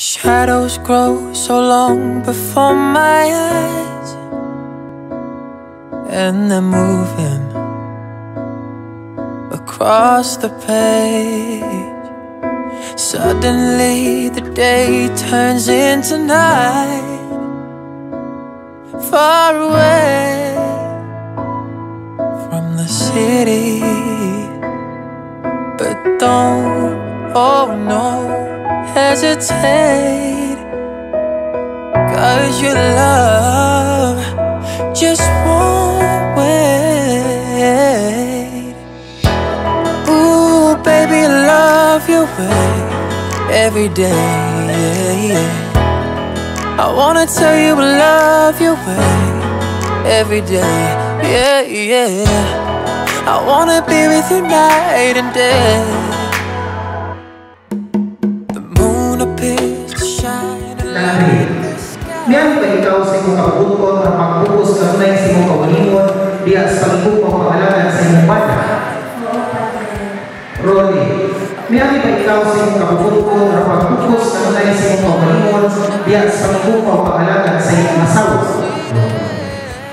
Shadows grow so long before my eyes, and they're moving across the page. Suddenly the day turns into night, far away from the city. But don't, oh no, hesitate, 'cause your love just won't wait. Ooh, baby, love your way every day, yeah, yeah. I wanna tell you I love your way every day, yeah, yeah. I wanna be with you night and day. Meron pa ikaw sa iyong kapuko at magpupos ka tunay sa iyong kauningon diya sa pagpupong pangalanan sa iyong bata. Rolly, meron pa ikaw sa iyong kapuko at magpupos ka tunay sa iyong kauningon diya sa pagpupong pangalanan sa iyong asawa.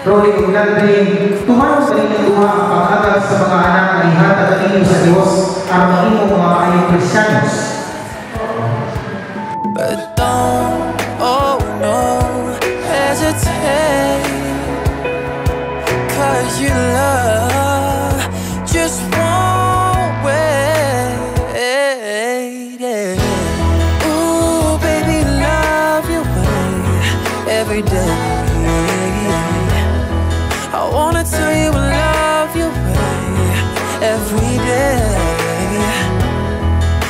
Rolly, kung nandiyan, tumarong sa inyong duha ang paghagal sa mga anak na ihatag at inyo sa Diyos ang inyong mga kayong Kristyanos. But don't, oh no, hesitate, 'cause your love just won't wait, yeah. Ooh, baby, love your way every day. I wanna tell you I love your way every day.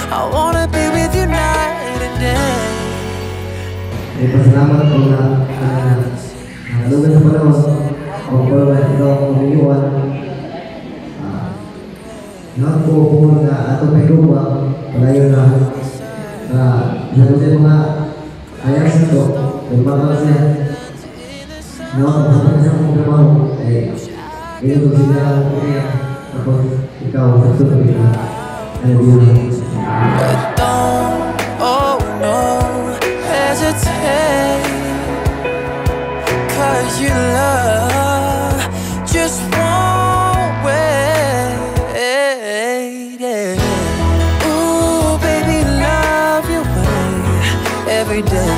I wanna be with you night and day. May pasalamat ko na nakalugan sa panahon o kung ikaw ang umiiwan na po na ato may lupa palayo na nagusin mga ayas ito yung mga siya na kapag siya kong kamao ay ngayon ko sila ang kaya tapos ikaw sa tuloy na ay yun. But don't, oh no, hesitate, 'cause your love just won't wait, yeah. Ooh, baby, love your way every day.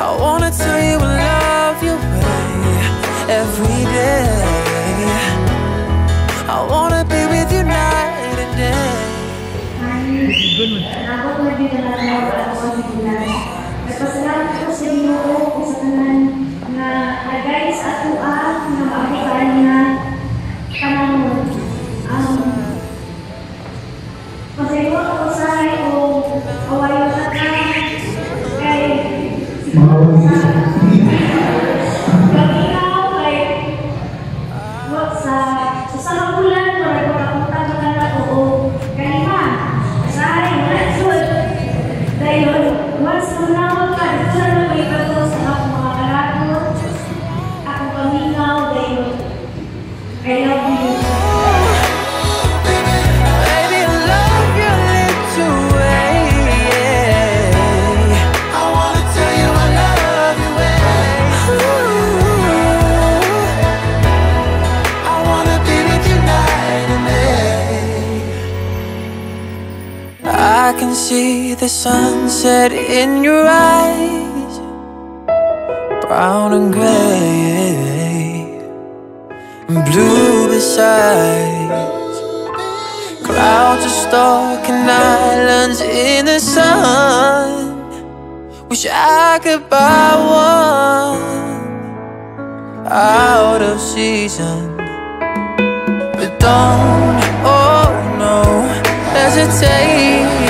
I wanna tell you I love your way every day. I wanna be with you night. Ako po ay binalalaw at ako ang bilang. Nagpasalamat ko sa iyo kung sa tanan na nagay sa atua na maakitaan na tanangon. Pasayo ako sa iyo o awayo na ka kay pag-ikaw ay sa sahabulan ko ay pagkakuntabakan na oo kanina. I can see the sunset in your eyes, brown and gray, blue besides. Clouds are stalking islands in the sun. Wish I could buy one out of season. But don't, oh no, hesitate.